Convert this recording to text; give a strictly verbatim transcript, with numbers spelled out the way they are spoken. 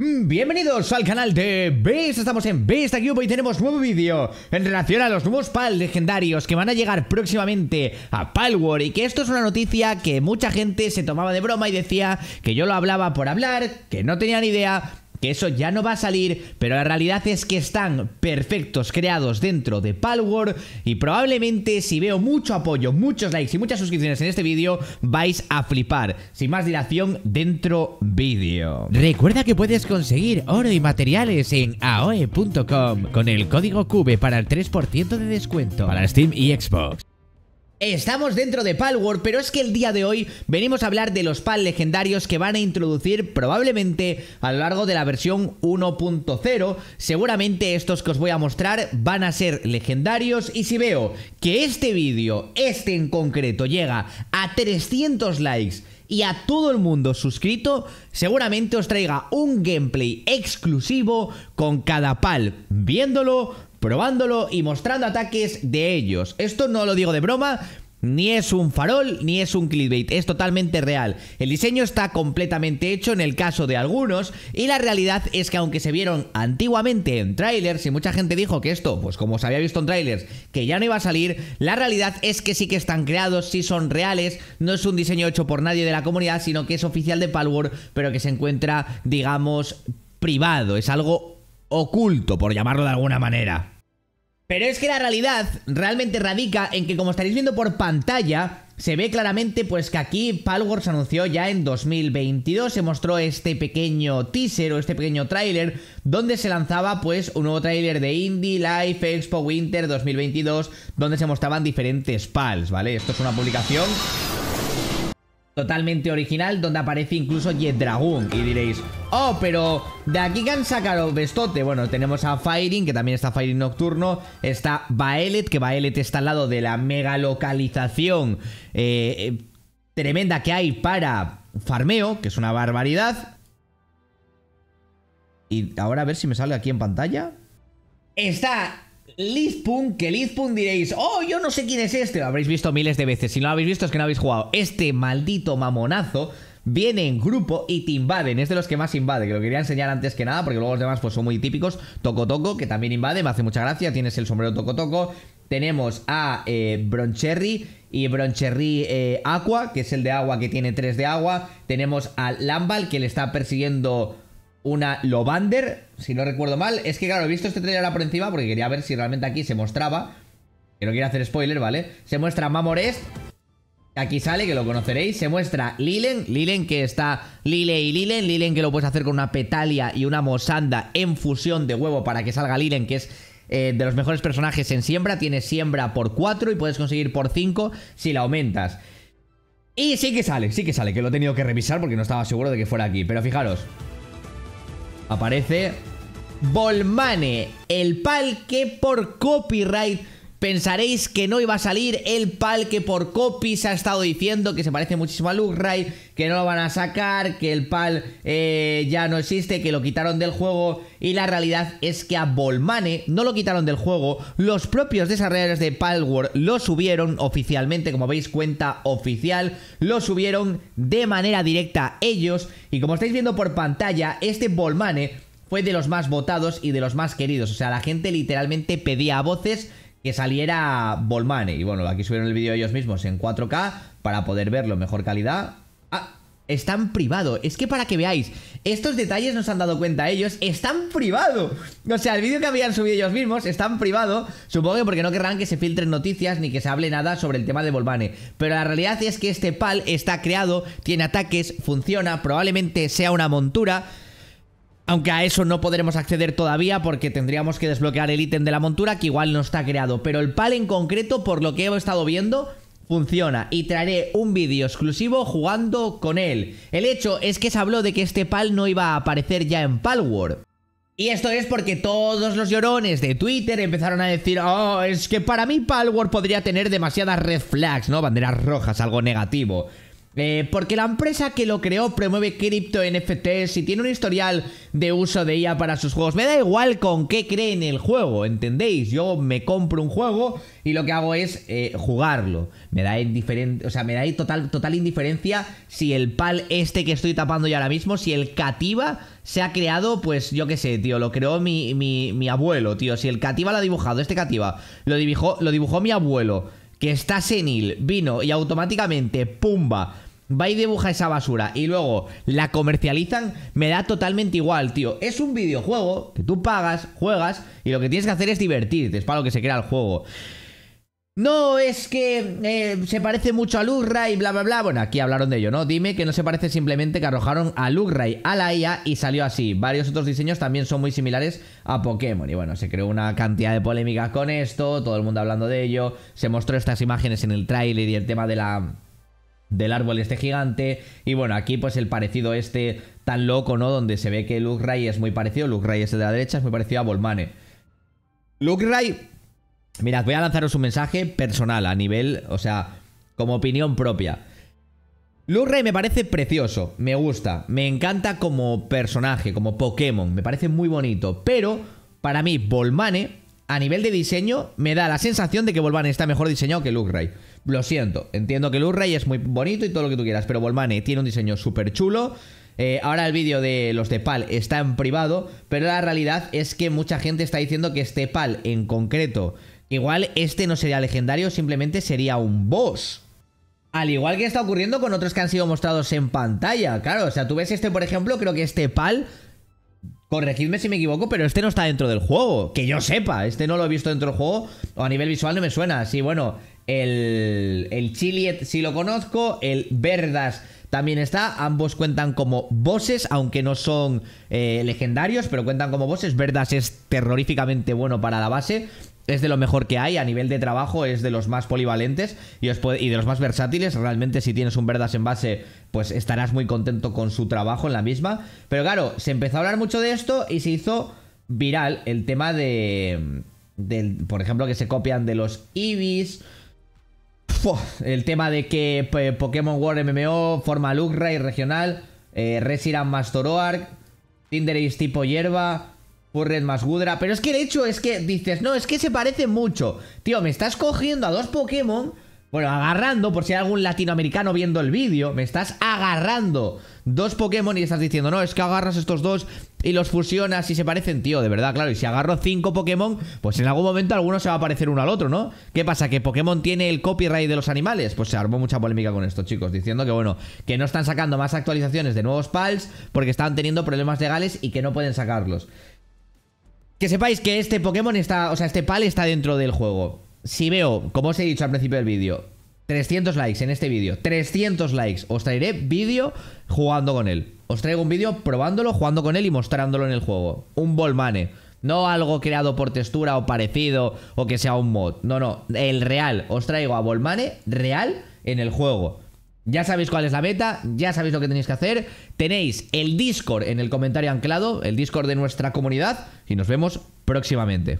Bienvenidos al canal de Best, estamos en BesttaCube y tenemos nuevo vídeo en relación a los nuevos PAL legendarios que van a llegar próximamente a Palworld. Y que esto es una noticia que mucha gente se tomaba de broma y decía que yo lo hablaba por hablar, que no tenía ni idea, que eso ya no va a salir, pero la realidad es que están perfectos creados dentro de Palworld y probablemente si veo mucho apoyo, muchos likes y muchas suscripciones en este vídeo, vais a flipar. Sin más dilación, dentro vídeo. Recuerda que puedes conseguir oro y materiales en A O E punto com con el código CUBE para el tres por ciento de descuento para Steam y Xbox. Estamos dentro de Palworld, pero es que el día de hoy venimos a hablar de los PAL legendarios que van a introducir probablemente a lo largo de la versión uno punto cero. Seguramente estos que os voy a mostrar van a ser legendarios y si veo que este vídeo, este en concreto, llega a trescientos likes y a todo el mundo suscrito, seguramente os traiga un gameplay exclusivo con cada PAL, viéndolo, probándolo y mostrando ataques de ellos. Esto no lo digo de broma, ni es un farol, ni es un clickbait, es totalmente real. El diseño está completamente hecho en el caso de algunos y la realidad es que aunque se vieron antiguamente en trailers y mucha gente dijo que esto, pues como se había visto en trailers, que ya no iba a salir, la realidad es que sí que están creados, sí son reales, no es un diseño hecho por nadie de la comunidad, sino que es oficial de Palworld, pero que se encuentra, digamos, privado, es algo oculto, por llamarlo de alguna manera. Pero es que la realidad realmente radica en que, como estaréis viendo por pantalla, se ve claramente pues que aquí Palworld se anunció ya en dos mil veintidós, se mostró este pequeño teaser o este pequeño tráiler donde se lanzaba pues un nuevo tráiler de Indie Life Expo Winter dos mil veintidós donde se mostraban diferentes PALs, ¿vale? Esto es una publicación totalmente original donde aparece incluso Jet Dragon y diréis, oh, pero de aquí que han sacado bestote. Bueno, tenemos a Firing, que también está Firing Nocturno, está Baelet, que Baelet está al lado de la mega localización eh, eh, tremenda que hay para farmeo, que es una barbaridad. Y ahora a ver si me sale aquí en pantalla. Está Lizpunk, que Lizpunk diréis, oh, yo no sé quién es este, lo habréis visto miles de veces, si no lo habéis visto es que no habéis jugado. Este maldito mamonazo viene en grupo y te invaden, es de los que más invade, que lo quería enseñar antes que nada, porque luego los demás pues son muy típicos. Toco Toco, que también invade, me hace mucha gracia, tienes el sombrero Toco Toco. Tenemos a eh, Broncherry y Broncherry eh, Aqua, que es el de agua que tiene tres de agua. Tenemos a Lambal, que le está persiguiendo una Lovander, si no recuerdo mal. Es que claro, he visto este trailer ahora por encima porque quería ver si realmente aquí se mostraba, que no quiero hacer spoiler, ¿vale? Se muestra Mamorest, aquí sale, que lo conoceréis. Se muestra Lilen, Lilen que está Lile y Lilen, Lilen que lo puedes hacer con una Petalia y una Mosanda en fusión de huevo para que salga Lilen, que es eh, de los mejores personajes en siembra. Tiene siembra por cuatro y puedes conseguir por cinco si la aumentas. Y sí que sale, sí que sale, que lo he tenido que revisar porque no estaba seguro de que fuera aquí, pero fijaros, aparece Bolmane, el PAL que por copyright pensaréis que no iba a salir, el PAL que por copy se ha estado diciendo que se parece muchísimo a Luxray, que no lo van a sacar, que el PAL eh, ya no existe, que lo quitaron del juego. Y la realidad es que a Bolmane no lo quitaron del juego, los propios desarrolladores de Palworld lo subieron oficialmente, como veis, cuenta oficial, lo subieron de manera directa ellos. Y como estáis viendo por pantalla, este Bolmane fue de los más votados y de los más queridos, o sea, la gente literalmente pedía a voces que saliera Bolmane. Y bueno, aquí subieron el vídeo ellos mismos en cuatro K para poder verlo en mejor calidad. Ah, está en privado. Es que para que veáis, estos detalles nos han dado cuenta ellos. Está en privado. O sea, el vídeo que habían subido ellos mismos está en privado. Supongo que porque no querrán que se filtren noticias ni que se hable nada sobre el tema de Bolmane. Pero la realidad es que este PAL está creado, tiene ataques, funciona, probablemente sea una montura. Aunque a eso no podremos acceder todavía porque tendríamos que desbloquear el ítem de la montura, que igual no está creado. Pero el PAL en concreto, por lo que he estado viendo, funciona y traeré un vídeo exclusivo jugando con él. El hecho es que se habló de que este PAL no iba a aparecer ya en Palworld. Y esto es porque todos los llorones de Twitter empezaron a decir, oh, es que para mí Palworld podría tener demasiadas red flags, ¿no? Banderas rojas, algo negativo. Eh, porque la empresa que lo creó promueve cripto, N F Ts y tiene un historial de uso de I A para sus juegos. Me da igual con qué creen el juego, ¿entendéis? Yo me compro un juego y lo que hago es eh, jugarlo. Me da indiferente, o sea, me da total, total indiferencia si el P A L este que estoy tapando yo ahora mismo, si el Cativa se ha creado, pues yo qué sé, tío, lo creó mi, mi, mi abuelo, tío. Si el Cativa lo ha dibujado, este Cativa lo dibujó, lo dibujó mi abuelo, que está senil, vino y automáticamente, pumba, va y dibuja esa basura y luego la comercializan, me da totalmente igual, tío. Es un videojuego que tú pagas, juegas y lo que tienes que hacer es divertirte, es para lo que se crea el juego. No, es que eh, se parece mucho a Luxray y bla bla bla. Bueno, aquí hablaron de ello, ¿no? Dime que no se parece, simplemente que arrojaron a Luxray a la I A y salió así. Varios otros diseños también son muy similares a Pokémon. Y bueno, se creó una cantidad de polémicas con esto, todo el mundo hablando de ello. Se mostró estas imágenes en el tráiler y el tema de la... del árbol este gigante. Y bueno, aquí pues el parecido este tan loco, ¿no? Donde se ve que Luxray es muy parecido. Luxray es el de la derecha, es muy parecido a Bolmane. Luxray... Mirad, voy a lanzaros un mensaje personal a nivel, o sea, como opinión propia. Luxray me parece precioso, me gusta, me encanta como personaje, como Pokémon, me parece muy bonito. Pero, para mí, Bolmane, a nivel de diseño, me da la sensación de que Bolmane está mejor diseñado que Luxray. Lo siento, entiendo que Luxray es muy bonito y todo lo que tú quieras, pero Bolmane tiene un diseño súper chulo. Eh, ahora el vídeo de los de P A L está en privado, pero la realidad es que mucha gente está diciendo que este P A L en concreto... Igual este no sería legendario, simplemente sería un boss. Al igual que está ocurriendo con otros que han sido mostrados en pantalla. Claro, o sea, tú ves este, por ejemplo, creo que este P A L... Corregidme si me equivoco, pero este no está dentro del juego. Que yo sepa, este no lo he visto dentro del juego. O a nivel visual no me suena. Sí, bueno, el, el Chiliet sí lo conozco, el Verdas... También está, ambos cuentan como bosses, aunque no son eh, legendarios, pero cuentan como bosses. Verdas es terroríficamente bueno para la base, es de lo mejor que hay, a nivel de trabajo es de los más polivalentes y, os puede, y de los más versátiles. Realmente si tienes un Verdas en base, pues estarás muy contento con su trabajo en la misma. Pero claro, se empezó a hablar mucho de esto y se hizo viral el tema de, de por ejemplo, que se copian de los Eevees. El tema de que Pokémon World M M O forma Luxray regional, eh, Resirán Master Oark, Tinderis tipo hierba, Palworld más Goodra. Pero es que el hecho es que dices, no, es que se parecen mucho. Tío, me estás cogiendo a dos Pokémon, bueno, agarrando, por si hay algún latinoamericano viendo el vídeo, me estás agarrando dos Pokémon y estás diciendo, no, es que agarras estos dos y los fusionas y se parecen, tío, de verdad, claro. Y si agarro cinco Pokémon, pues en algún momento alguno se va a parecer uno al otro, ¿no? ¿Qué pasa? ¿Que Pokémon tiene el copyright de los animales? Pues se armó mucha polémica con esto, chicos, diciendo que, bueno, que no están sacando más actualizaciones de nuevos P A Ls porque estaban teniendo problemas legales y que no pueden sacarlos. Que sepáis que este Pokémon está, o sea, este P A L está dentro del juego. Si veo, como os he dicho al principio del vídeo, trescientos likes en este vídeo, trescientos likes, os traeré vídeo jugando con él. Os traigo un vídeo probándolo, jugando con él y mostrándolo en el juego. Un Bolmane, no algo creado por textura o parecido o que sea un mod. No, no, el real. Os traigo a Bolmane real en el juego. Ya sabéis cuál es la meta, ya sabéis lo que tenéis que hacer. Tenéis el Discord en el comentario anclado, el Discord de nuestra comunidad y nos vemos próximamente.